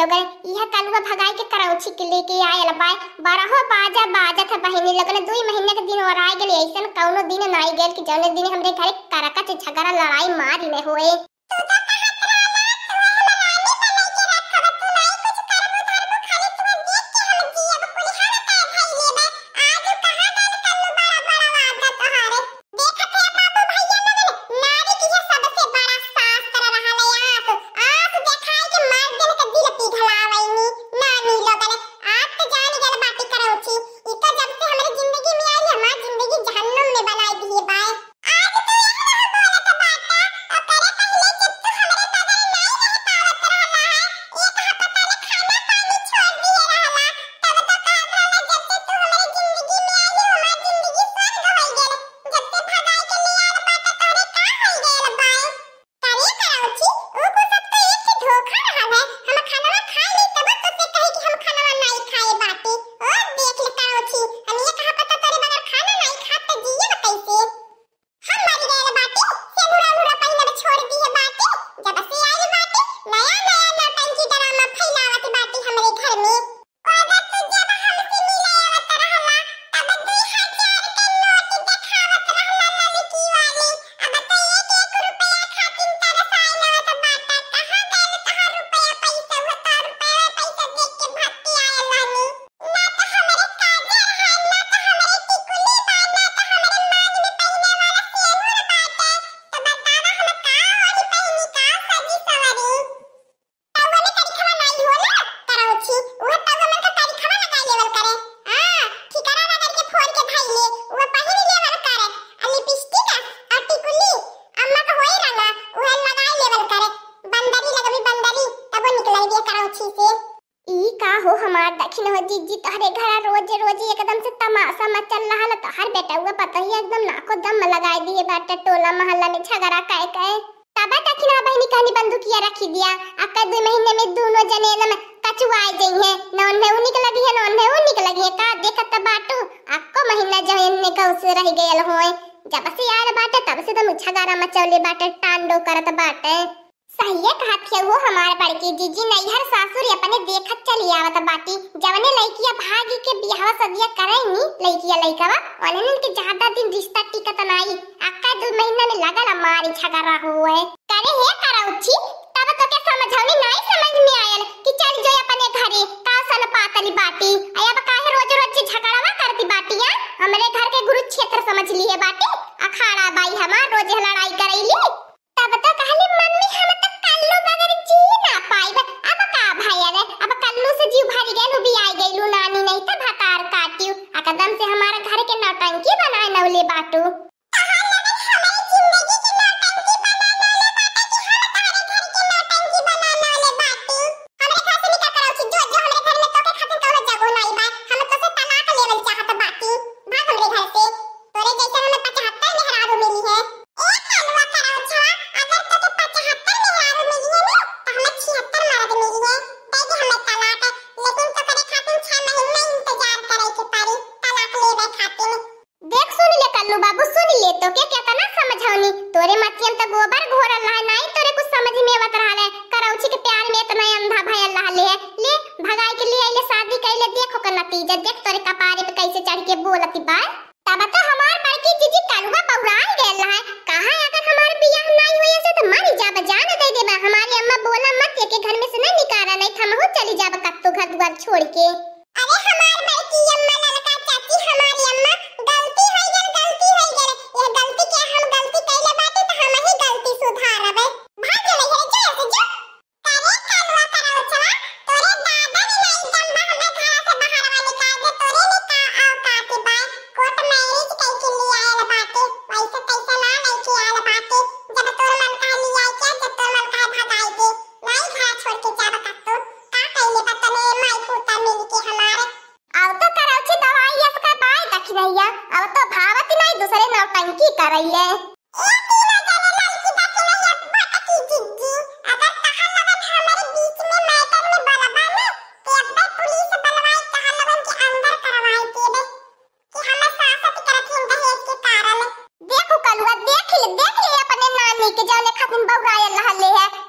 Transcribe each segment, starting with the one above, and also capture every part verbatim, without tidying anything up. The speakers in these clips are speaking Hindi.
लोगन इहा कालुआ भगाई के करौची के लेके आयल बाय बारह बाजा बाजा था बहिनी लोगन दो महीने के दिन और आ गेल ऐसन कोनो दिन नहीं गेल कि जने दिन हमरे घरे करका से झगड़ा लड़ाई मार ले होए।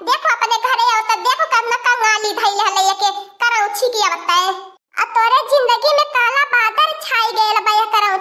देखो अपने घरे आओ तो देखो कब न कंगाली भइल हले के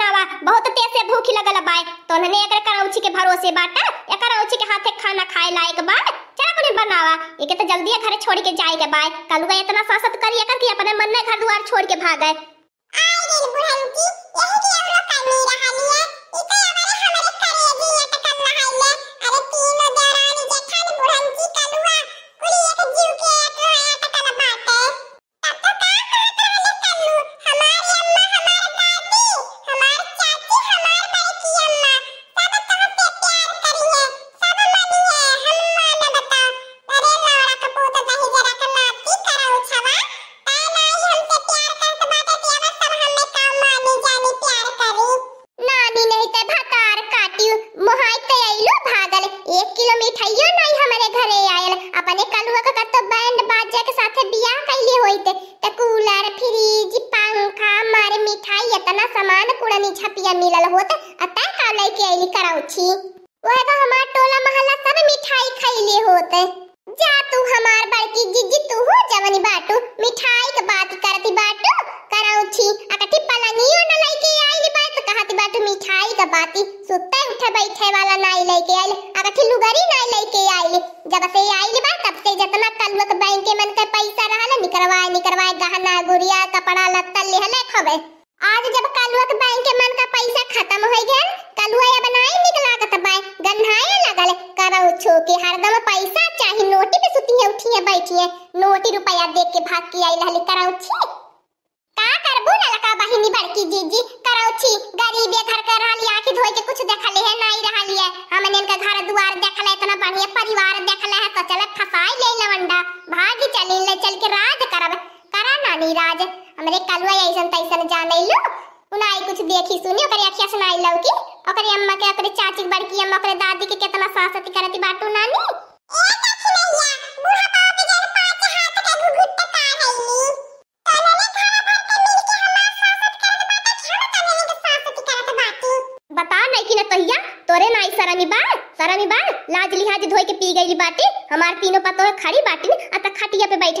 बनावा बहुत तेज से भूख लगल बाय तोहने एकर करौची के भरोसे बाटा एकर करौची के हाथे खाना खाए लायक बा चला कोने बनावा एके त जल्दी घर छोड़ के जाए के बाय कालुआ इतना सासत करिए कर कि अपन मन न घर द्वार छोड़ के भाग गए आ गेल बुढ़ानकी यही के हम लोग पानी रहानी है इते हमारे हमारे करेजी या त कल्ला हाइले अरे तीनो दरानी जेठान बुढ़ानकी कालुआ कुली एक जीव के तो है त कल्ला बात है तब तो का कहत रहले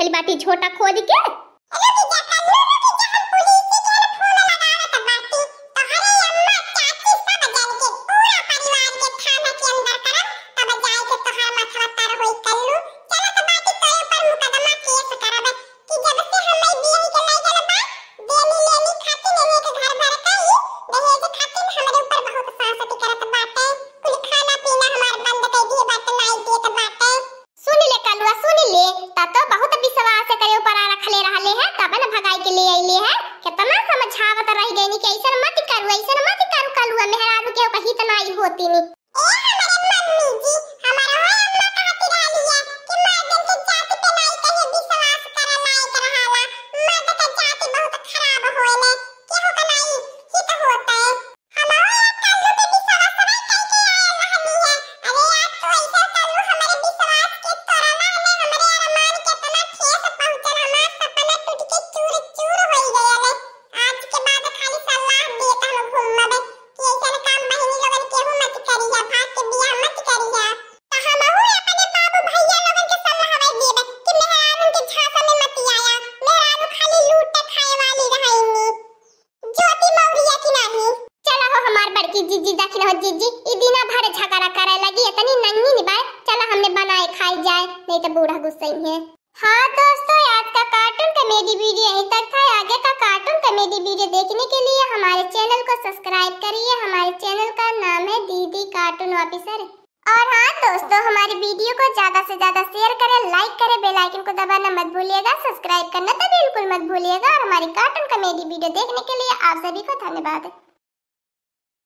कल्लू हमारी अम्मा हमारी दादी हमारी चाची हमार बड़की अम्मा सब तह पे प्यार करिए सब मानी है हम माने बता अरे लौड़ा कपूत दही जरा का नाती करा उछवा देखने के लिए आप सभी को धन्यवाद।